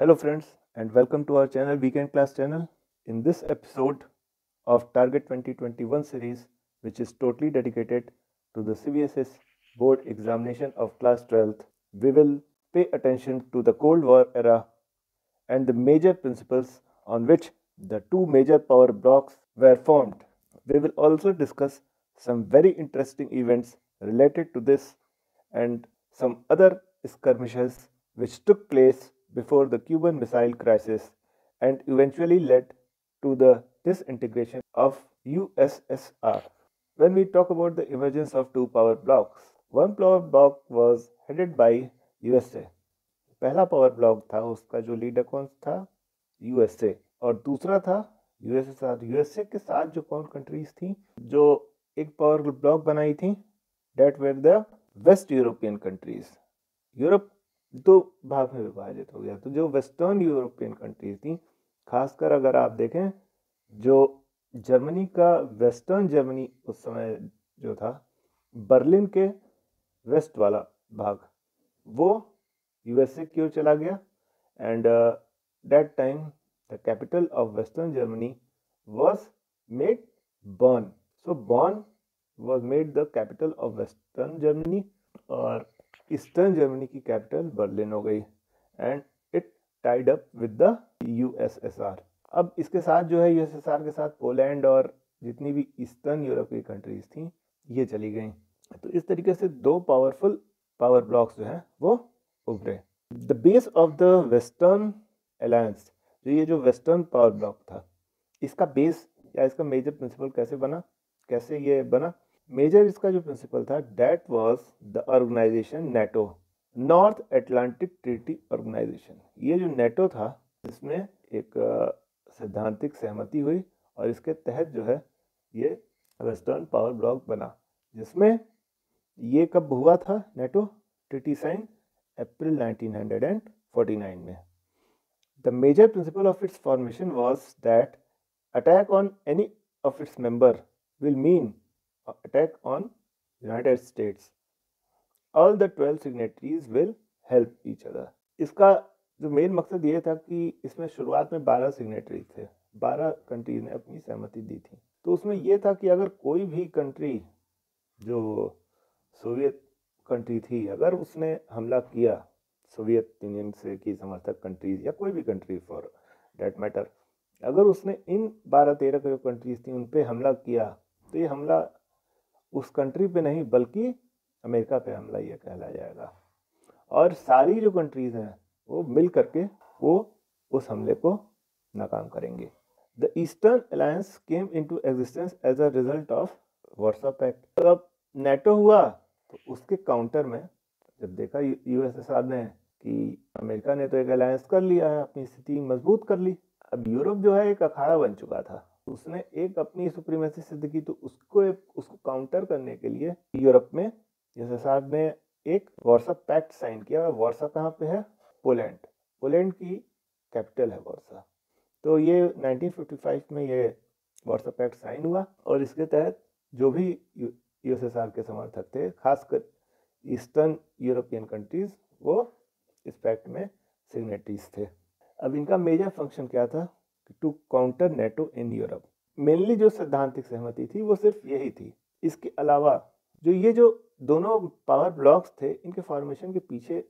Hello friends and welcome to our channel Weekend Class Channel. In this episode of Target 2021 series, which is totally dedicated to the CBSE board examination of class 12th, we will pay attention to the Cold War era and the major principles on which the two major power blocks were formed. We will also discuss some very interesting events related to this and some other skirmishes which took place before the Cuban Missile Crisis and eventually led to the disintegration of USSR. When we talk about the emergence of two power blocks, one power block was headed by USA. पहला power block था, उसका जो leader कौन था? USA. और दूसरा था USSR. USA के साथ जो कौन कंट्रीज थी जो एक पावर ब्लॉक बनाई थी, that were the west European countries. Europe दो भाग में विभाजित हो गया. तो जो वेस्टर्न यूरोपियन कंट्रीज थी, खासकर अगर आप देखें जो जर्मनी का वेस्टर्न जर्मनी उस समय जो था, बर्लिन के वेस्ट वाला भाग वो यूएसए की ओर चला गया. And that time the capital of western Germany was made burn. So burn was made the capital of western Germany और ईस्टर्न जर्मनी की कैपिटल बर्लिन हो गई. And it tied up with the USSR. अब इसके साथ जो है USSR के साथ पोलैंड और जितनी भी ईस्टर्न यूरोप की कंट्रीज थी ये चली गई. तो इस तरीके से दो पावरफुल पावर ब्लॉक्स जो हैं वो उभरे. The base of the western alliance, जो ये जो वेस्टर्न पावर ब्लॉक था, इसका बेस या इसका मेजर प्रिंसिपल कैसे ये बना? मेजर इसका जो प्रिंसिपल था that was the organization NATO, North Atlantic Treaty Organization. ये जो नेटो था इसमें एक सैद्धांतिक सहमति हुई और इसके तहत जो है ये वेस्टर्न पावर ब्लॉक बना. जिसमें ये कब हुआ था? नेटो ट्रीटी साइन अप्रैल 1949 में. The major principal of its formation was that attack on any of its member will mean attack on United States. All the 12 signatories will help each other. इसका जो मेन मकसद ये था कि इसमें शुरुआत में 12 सिग्नेटरीज थे, 12 कंट्रीज ने अपनी सहमति दी थी. तो उसमें ये था कि अगर कोई भी कंट्री जो सोवियत कंट्री थी, अगर उसने हमला किया सोवियत यूनियन से की समर्थक कंट्रीज या कोई भी कंट्री फॉर डेट मैटर, अगर उसने इन 12-13 जो कंट्रीज थी उन पर हमला किया तो ये हमला उस कंट्री पे नहीं बल्कि अमेरिका पे हमला यह कहला जाएगा. और सारी जो कंट्रीज हैं वो मिल करके वो उस हमले को नाकाम करेंगे. The eastern alliance came into existence as a result of Warsaw Pact. तो अब नेटो हुआ तो उसके काउंटर में जब देखा यूएसएसआर ने कि अमेरिका ने तो एक अलायंस कर लिया है, अपनी स्थिति मजबूत कर ली. अब यूरोप जो है एक अखाड़ा बन चुका था, उसने एक अपनी सुप्रीमेसी सिद्ध की. तो उसको काउंटर करने के लिए यूरोप में यूएसएसआर ने एक वार्सा पैक्ट साइन किया. वार्सा कहाँ पे है? पोलैंड. पोलैंड की कैपिटल है वार्सा. तो ये 1955 में ये वार्सा पैक्ट साइन हुआ और इसके तहत जो भी यूएसएसआर के समर्थक थे, खासकर ईस्टर्न यूरोपियन कंट्रीज, वो इस पैक्ट में सिग्नेटरीज थे. अब इनका मेजर फंक्शन क्या था? To counter NATO in Europe. Mainly जो सैद्धांतिक सहमति थी वो सिर्फ यही थी. इसके अलावा ये जो दोनों पावर ब्लॉक्स थे, इनके फॉर्मेशन के पीछे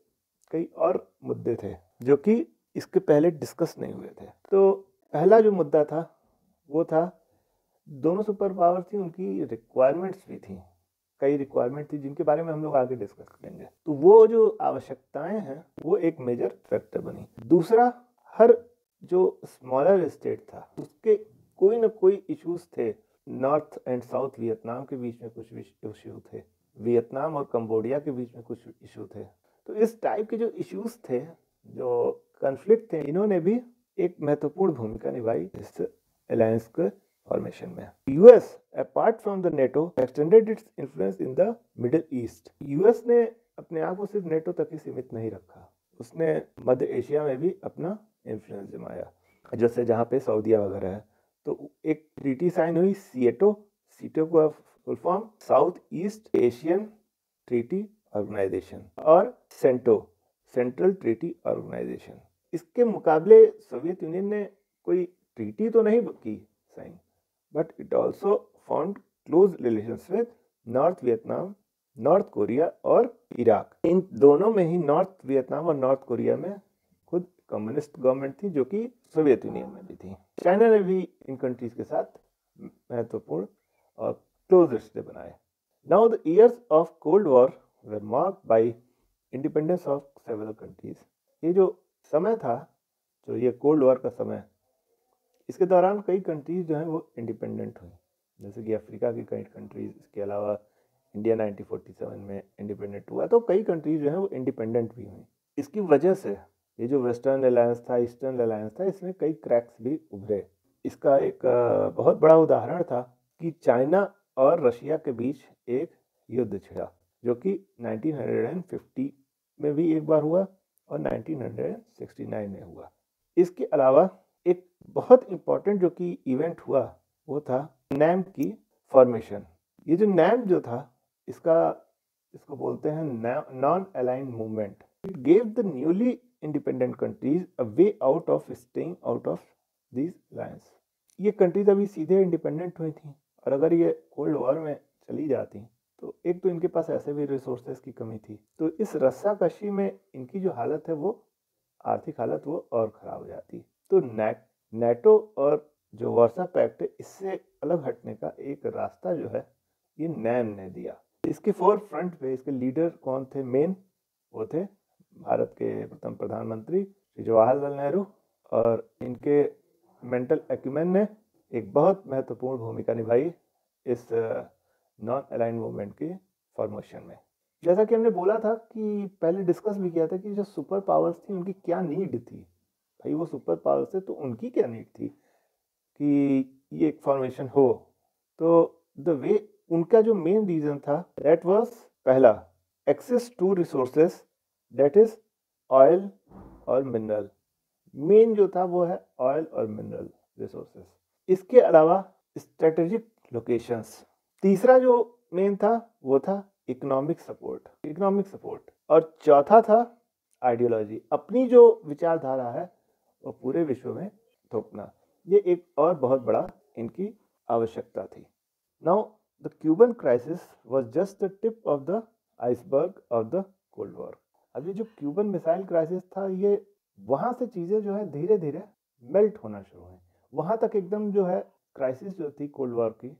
कई और मुद्दे थे जो कि इसके पहले डिस्कस नहीं हुए थे. तो पहला जो मुद्दा था वो था दोनों सुपर पावर थी, उनकी रिक्वायरमेंट्स भी थी, कई रिक्वायरमेंट थी जिनके बारे में हम लोग आगे डिस्कस करेंगे. तो वो जो आवश्यकताएं हैं वो एक मेजर फैक्टर बनी. दूसरा, हर जो स्मॉलर स्टेट था उसके कोई ना कोई इश्यूज थे. नॉर्थ एंड साउथ वियतनाम के बीच में कुछ इश्यू थे, वियतनाम और कंबोडिया के बीच में कुछ इश्यू थे. तो इस टाइप के जो इश्यूज थे, जो कन्फ्लिक्ट थे, इन्होंने भी एक महत्वपूर्ण भूमिका निभाई इस अलायंस के फॉर्मेशन में. US apart from the NATO extended its influence in the Middle East. US ने अपने आप को सिर्फ नेटो तक ही सीमित नहीं रखा, उसने मध्य एशिया में भी अपना इन्फ्लुएंस जमाया. जैसे जहाँ पे सऊदिया वगैरह है, तो एक ट्रीटी साइन हुई सीटो का full form South East Asian treaty organisation, और सेंटो सेंट्रल ट्रीटी ऑर्गेनाइजेशन. इसके मुकाबले सोवियत यूनियन ने कोई ट्रीटी तो नहीं की sign, but it also formed close relations with North Vietnam, North Korea और इराक। इन दोनों में ही नॉर्थ वियतनाम और नॉर्थ कोरिया में खुद कम्युनिस्ट गवर्नमेंट थी जो कि सोवियत यूनियन में भी थी। चाइना ने भी इन कंट्रीज के साथ महत्वपूर्ण और क्लोज रिश्ते बनाए। Now the years of cold war were marked by independence of several countries. ये जो समय था, जो ये कोल्ड वॉर का समय, इसके दौरान कई कंट्रीज जो हैं वो इंडिपेंडेंट हुई, जैसे कि अफ्रीका की कई कंट्रीज, इसके अलावा इंडिया 1947 में इंडिपेंडेंट हुआ, तो कई कंट्रीज जो हैं वो इंडिपेंडेंट भी हुई। इसकी वजह से ये जो वेस्टर्न अलायंस था, ईस्टर्न अलायंस था, इसमें कई क्रैक्स भी उभरे। इसका एक बहुत बड़ा उदाहरण था कि चाइना और रशिया के बीच एक युद्ध छिड़ा जो कि 1950 में भी एक बार हुआ और 1969 में हुआ। इसके अलावा एक बहुत इम्पॉर्टेंट जो कि इवेंट हुआ वो था नैम की फॉर्मेशन। ये जो नैम जो था, इसको बोलते हैं non align movement. It gave the newly independent countries a way out of staying out of these alliance. ये कंट्रीज अभी सीधे इंडिपेंडेंट हुई थी और अगर ये कोल्ड वॉर में चली जाती तो एक तो इनके पास ऐसे भी रिसोर्सेज की कमी थी, तो इस रस्साकशी में इनकी जो हालत है वो आर्थिक हालत वो और ख़राब हो जाती। तो नेटो और जो वार्सा पैक्ट है इससे अलग हटने का एक रास्ता जो है ये नैम ने दिया। इसके फोर फ्रंट पे इसके लीडर कौन थे मेन? वो थे भारत के प्रथम प्रधानमंत्री श्री जवाहरलाल नेहरू, और इनके मेंटल एक्यूमेन ने एक बहुत महत्वपूर्ण भूमिका निभाई इस नॉन अलाइन मूवमेंट के फॉर्मेशन में। जैसा कि हमने बोला था कि पहले डिस्कस भी किया था कि जो सुपर पावर्स थी उनकी क्या नीड थी, भाई वो सुपर पावर्स थे तो उनकी क्या नीड थी कि ये एक फॉर्मेशन हो। तो द वे उनका जो मेन रीज़न था दैट वाज पहला access to resources, that is oil और मिनरल। मेन जो था वो है ऑयल और मिनरल रिसोर्सेस। इसके अलावा स्ट्रेटेजिक लोकेशंस। तीसरा जो मेन था वो था इकोनॉमिक सपोर्ट। और चौथा था आइडियोलॉजी, अपनी जो विचारधारा है वो पूरे विश्व में थोपना। ये एक और बहुत बड़ा इनकी आवश्यकता थी। Now the Cuban crisis was just the tip of the iceberg of the cold war. अब ये जो क्यूबन मिसाइल क्राइसिस था, ये वहाँ से चीज़ें जो है धीरे धीरे मेल्ट होना शुरू हुई। वहाँ तक एकदम जो है क्राइसिस जो थी कोल्ड वॉर की,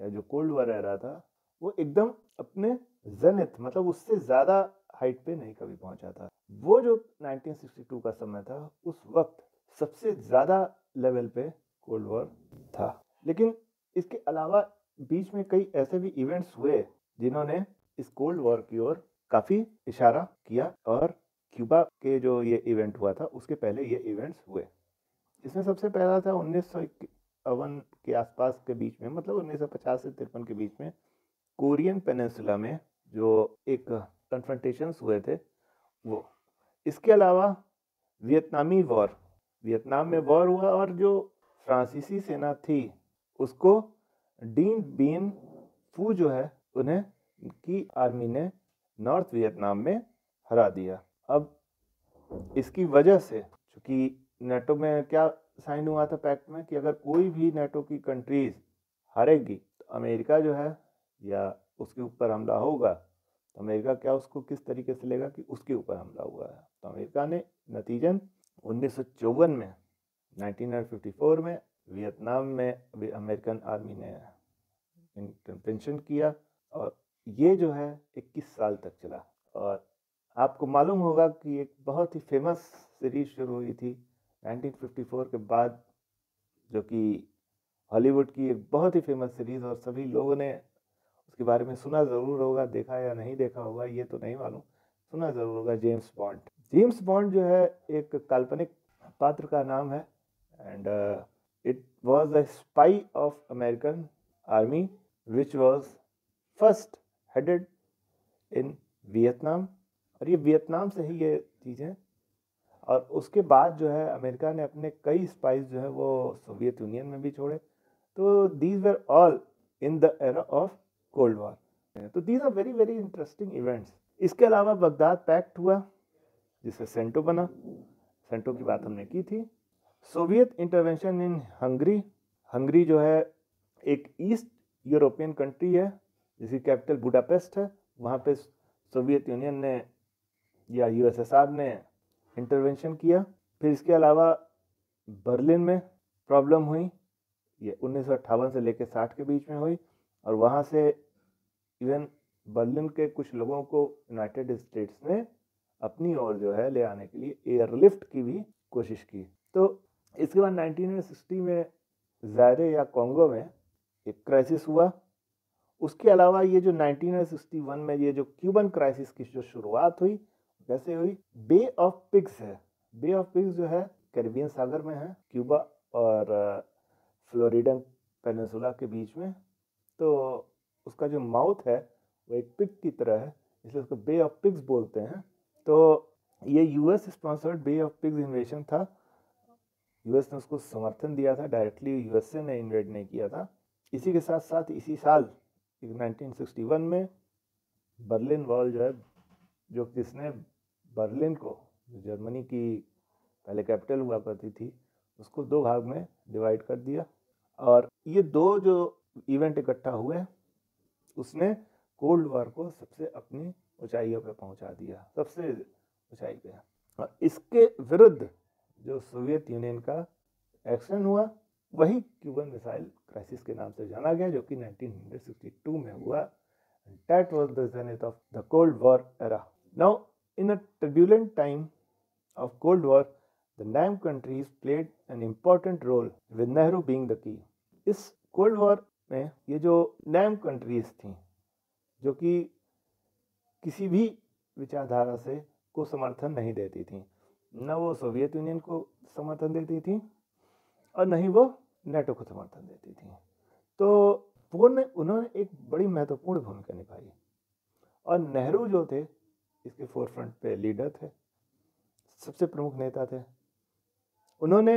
या जो कोल्ड वॉर रह रहा था, वो एकदम अपने जेनिथ, मतलब उससे ज़्यादा हाइट पे नहीं कभी पहुंचा था। वो जो 1962 का समय था, उस वक्त सबसे ज़्यादा लेवल पे कोल्ड वॉर था। लेकिन इसके अलावा बीच में कई ऐसे भी इवेंट्स हुए जिन्होंने इस कोल्ड वॉर की ओर काफ़ी इशारा किया, और क्यूबा के जो ये इवेंट हुआ था उसके पहले ये इवेंट्स हुए। इसमें सबसे पहला था 1951 के आसपास के बीच में, मतलब 1950 से 1953 के बीच में कोरियन पेनिनसुला में जो एक कन्फ्रंटेशंस हुए थे वो। इसके अलावा वियतनामी वॉर, वियतनाम में वॉर हुआ और जो फ्रांसीसी सेना थी उसको डीन बीन फू जो है उन्हें की आर्मी ने नॉर्थ वियतनाम में हरा दिया। अब इसकी वजह से, चूँकि नेटो में क्या साइन हुआ था पैक्ट में कि अगर कोई भी नेटो की कंट्रीज हारेगी तो अमेरिका जो है या उसके ऊपर हमला होगा, तो अमेरिका क्या उसको किस तरीके से लेगा कि उसके ऊपर हमला हुआ है। तो अमेरिका ने नतीजन 1954 में, 1954 में वियतनाम में अमेरिकन आर्मी ने इंटरवेंशन किया और ये जो है 21 साल तक चला। और आपको मालूम होगा कि एक बहुत ही फेमस सीरीज शुरू हुई थी 1954 के बाद, जो कि हॉलीवुड की एक बहुत ही फेमस सीरीज़, और सभी लोगों ने उसके बारे में सुना ज़रूर होगा, देखा या नहीं देखा होगा ये तो नहीं मालूम, सुना ज़रूर होगा, जेम्स बॉन्ड। जेम्स बॉन्ड जो है एक काल्पनिक पात्र का नाम है, and it was a spy of American army which was first headed in Vietnam. और ये वियतनाम से ही ये चीज़ें, और उसके बाद जो है अमेरिका ने अपने कई स्पाइस जो है वो सोवियत यूनियन में भी छोड़े। तो these were all in the era of cold war. तो these are very very interesting events. इसके अलावा बगदाद पैक्ट हुआ जिससे सेंटो बना। सेंटों की बात हमने की थी। Soviet intervention in Hungary, Hungary जो है एक ईस्ट यूरोपियन कंट्री है जिसकी कैपिटल बुडापेस्ट है, वहाँ पे सोवियत यूनियन ने या यूएसएसआर ने इंटरवेंशन किया। फिर इसके अलावा बर्लिन में प्रॉब्लम हुई, ये 1958 से लेकर 60 के बीच में हुई, और वहाँ से इवन बर्लिन के कुछ लोगों को यूनाइटेड स्टेट्स ने अपनी ओर जो है ले आने के लिए एयरलिफ्ट की भी कोशिश की। तो इसके बाद 1960 में जायरे या कॉन्गो में एक क्राइसिस हुआ। उसके अलावा ये जो 1961 में ये जो क्यूबन क्राइसिस की जो शुरुआत हुई कैसे हुई, बे ऑफ पिग्स है, बे ऑफ पिग्स जो है कैरिबियन सागर में है, क्यूबा और फ्लोरिडन पेनिनसुला के बीच में। तो उसका जो माउथ है वो एक पिग की तरह है, इसलिए उसको बे ऑफ पिग्स बोलते हैं। तो ये US sponsored bay of pigs invasion था, यूएस ने उसको समर्थन दिया था, डायरेक्टली यूएसए ने इन्वेड नहीं किया था। इसी के साथ साथ इसी साल 1961 में बर्लिन वॉल जो है, जो किसने बर्लिन को जर्मनी की पहले कैपिटल हुआ करती थी उसको दो भाग में डिवाइड कर दिया। और ये दो जो इवेंट इकट्ठा हुए उसने कोल्ड वॉर को सबसे अपनी ऊंचाइयों पे पहुंचा दिया, सबसे ऊंचाई पे। और इसके विरुद्ध जो सोवियत यूनियन का एक्शन हुआ वही क्यूबन मिसाइल क्राइसिस के नाम से जाना गया, जो कि 1962 में हुआ। That was the zenith of the cold war era. Now in a turbulent time of cold war the NAM countries played an important role with Nehru being the key. इस कोल्ड वॉर में ये जो नैम कंट्रीज थी जो कि किसी भी विचारधारा से को समर्थन नहीं देती थी, न वो सोवियत यूनियन को समर्थन देती थी और न ही वो नेटो को समर्थन देती थी। तो उन्होंने एक बड़ी महत्वपूर्ण भूमिका निभाई, और नेहरू जो थे इसके फोरफ्रंट पे लीडर थे, सबसे प्रमुख नेता थे। उन्होंने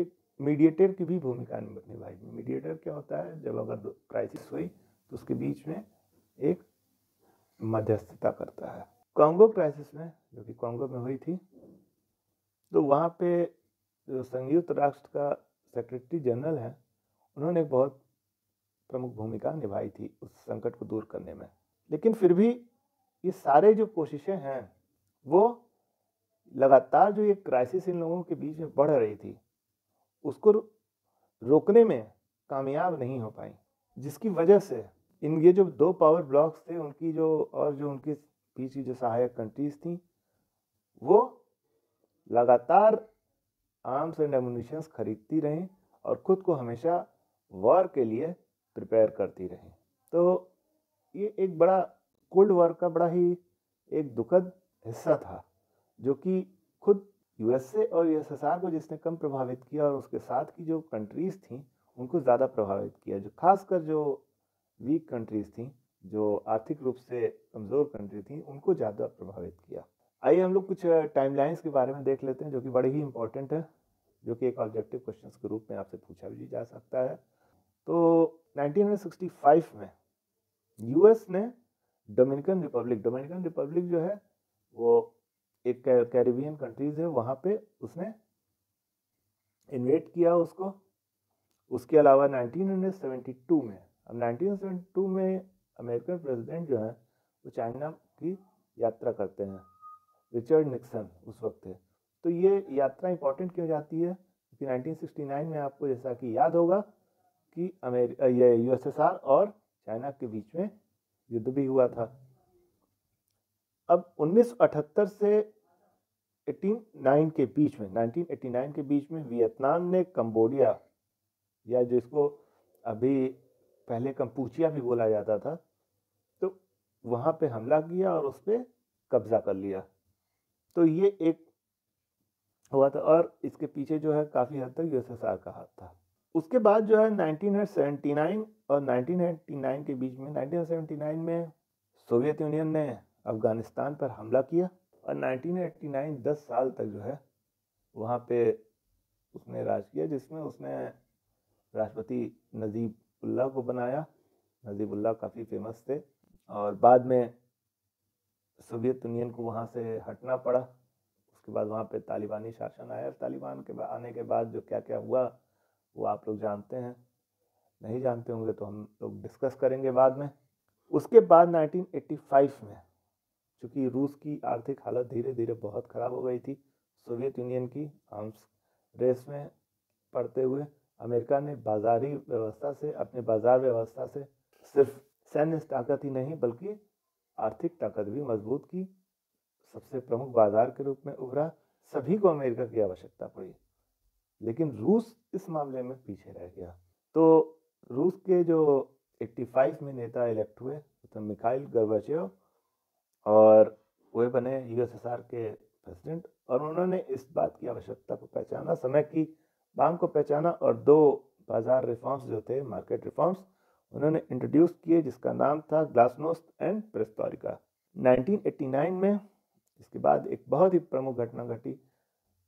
एक मीडिएटर की भी भूमिका निभाई। मीडिएटर क्या होता है, जब अगर क्राइसिस हुई तो उसके बीच में एक मध्यस्थता करता है। कांगो क्राइसिस में, जो कि कांगो में हुई थी, तो वहाँ पे जो संयुक्त राष्ट्र का सेक्रेटरी जनरल है उन्होंने एक बहुत प्रमुख भूमिका निभाई थी उस संकट को दूर करने में। लेकिन फिर भी ये सारे जो कोशिशें हैं वो लगातार जो ये क्राइसिस इन लोगों के बीच में बढ़ रही थी उसको रोकने में कामयाब नहीं हो पाई, जिसकी वजह से इन ये जो दो पावर ब्लॉक्स थे उनकी जो और जो उनके बीच की जो सहायक कंट्रीज थी वो लगातार आर्म्स एंड एमुनिशंस खरीदती रहें और ख़ुद को हमेशा वॉर के लिए प्रिपेयर करती रहें। तो ये एक बड़ा कोल्ड वॉर का बड़ा ही एक दुखद हिस्सा था, जो कि खुद यूएसए और यूएसएसआर को जिसने कम प्रभावित किया और उसके साथ की जो कंट्रीज़ थी उनको ज़्यादा प्रभावित किया, जो खासकर जो वीक कंट्रीज़ थी, जो आर्थिक रूप से कमज़ोर कंट्री थी, उनको ज़्यादा प्रभावित किया। आइए हम लोग कुछ टाइमलाइंस के बारे में देख लेते हैं, जो कि बड़े ही इंपॉर्टेंट है, जो कि एक ऑब्जेक्टिव क्वेश्चंस के रूप में आपसे पूछा भी जा सकता है। तो 1965 में यूएस ने डोमिनिकन रिपब्लिक जो है वो एक कैरिबियन कंट्रीज है, वहाँ पे उसने इन्वेड किया उसको। उसके अलावा 1972 में, अब 1972 में अमेरिकन प्रेसिडेंट जो है वो चाइना की यात्रा करते हैं, रिचर्ड निक्सन उस वक्त थे। तो ये यात्रा इंपॉर्टेंट क्यों जाती है, क्योंकि 1969 में आपको जैसा कि याद होगा कि यूएसएसआर और चाइना के बीच में युद्ध भी हुआ था। अब 1978 से 1989 के बीच में वियतनाम ने कंबोडिया, या जिसको अभी पहले कंपूचिया भी बोला जाता था, तो वहाँ पे हमला किया और उस पर कब्जा कर लिया। तो ये एक हुआ था, और इसके पीछे जो है काफ़ी हद तक यूएसएसआर का हाथ था। उसके बाद जो है 1979 और 1989 के बीच में, 1979 में सोवियत यूनियन ने अफगानिस्तान पर हमला किया, और 1989 10 साल तक जो है वहाँ पे उसने राज किया, जिसमें उसने राष्ट्रपति नजीबुल्लाह को बनाया। नजीबुल्लाह काफ़ी फेमस थे, और बाद में सोवियत यूनियन को वहाँ से हटना पड़ा, उसके बाद वहाँ पे तालिबानी शासन आया। तालिबान के आने के बाद जो क्या क्या हुआ वो आप लोग जानते हैं, नहीं जानते होंगे तो हम लोग डिस्कस करेंगे बाद में। उसके बाद 1985 में चूँकि रूस की आर्थिक हालत धीरे धीरे बहुत ख़राब हो गई थी, सोवियत यूनियन की आर्म्स रेस में पड़ते हुए अमेरिका ने बाजारी व्यवस्था से, अपने बाजार व्यवस्था से सिर्फ सैन्य ताकत ही नहीं बल्कि आर्थिक ताकत भी मजबूत की, सबसे प्रमुख बाजार के रूप में उभरा। सभी को अमेरिका की आवश्यकता पड़ी, लेकिन रूस इस मामले में पीछे रह गया। तो रूस के जो 85 में नेता इलेक्ट हुए तो मिखाइल गोर्बाचेव, और वे बने यूएसएसआर के प्रेसिडेंट, और उन्होंने इस बात की आवश्यकता को पहचाना, समय की मांग को पहचाना, और दो बाजार रिफॉर्म्स जो थे, मार्केट रिफॉर्म्स, उन्होंने इंट्रोड्यूस किए, जिसका नाम था ग्लासनोस्ट एंड पेरेस्ट्रोइका। 1989 में इसके बाद एक बहुत ही प्रमुख घटना घटी,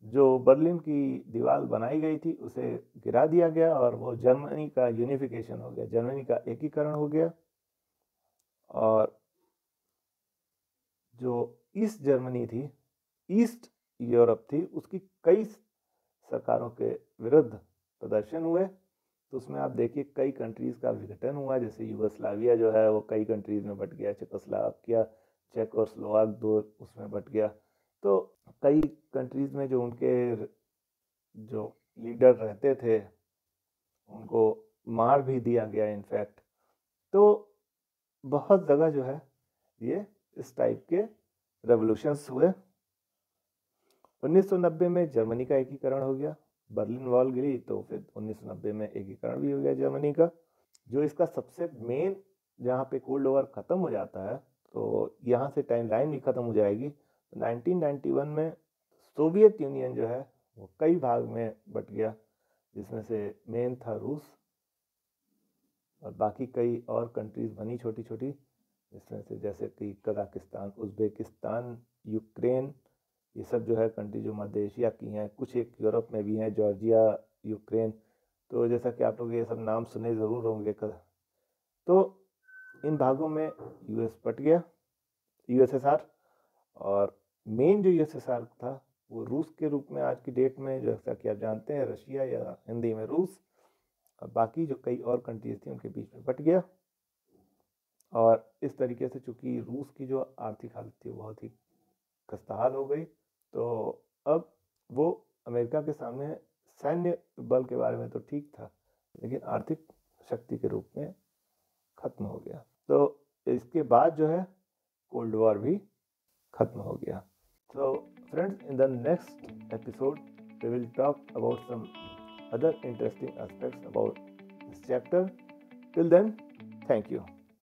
जो बर्लिन की दीवार बनाई गई थी उसे गिरा दिया गया और वो जर्मनी का यूनिफिकेशन हो गया, जर्मनी का एकीकरण हो गया। और जो ईस्ट जर्मनी थी, ईस्ट यूरोप थी, उसकी कई सरकारों के विरुद्ध प्रदर्शन हुए। तो उसमें आप देखिए कई कंट्रीज़ का विघटन हुआ, जैसे यूगोस्लाविया जो है वो कई कंट्रीज़ में बट गया, चेकोस्लोवाकिया, चेक और स्लोवाक दो उसमें बट गया। तो कई कंट्रीज़ में जो उनके जो लीडर रहते थे उनको मार भी दिया गया इनफैक्ट। तो बहुत जगह जो है ये इस टाइप के रेवोल्यूशंस हुए। 1990 में जर्मनी का एकीकरण हो गया, बर्लिन वॉल गिरी तो फिर 1990 में एकीकरण भी हो गया जर्मनी का। जो इसका सबसे मेन जहाँ पे कोल्ड वॉर ख़त्म हो जाता है तो यहाँ से टाइम लाइन भी ख़त्म हो जाएगी। 1991 में सोवियत यूनियन जो है वो कई भाग में बट गया, जिसमें से मेन था रूस, और बाकी कई और कंट्रीज़ बनी छोटी छोटी, जिसमें से जैसे कि कजाकिस्तान, उज़्बेकिस्तान, यूक्रेन, ये सब जो है कंट्री जो मध्य एशिया की हैं, कुछ एक यूरोप में भी हैं, जॉर्जिया, यूक्रेन। तो जैसा कि आप लोग ये सब नाम सुने ज़रूर होंगे। तो इन भागों में यूएस बट गया, यूएसएसआर, और मेन जो यूएसएसआर था वो रूस के रूप में आज की डेट में, जैसा कि आप जानते हैं, रशिया या हिंदी में रूस, और बाकी जो कई और कंट्रीज थी उनके बीच में बट गया। और इस तरीके से चूँकि रूस की जो आर्थिक हालत थी बहुत ही खस्ताहाल हो गई, तो अब वो अमेरिका के सामने सैन्य बल के बारे में तो ठीक था, लेकिन आर्थिक शक्ति के रूप में ख़त्म हो गया। तो इसके बाद जो है कोल्ड वॉर भी ख़त्म हो गया। So friends, in the next episode we will talk about some other interesting aspects about this chapter. Till then, thank you.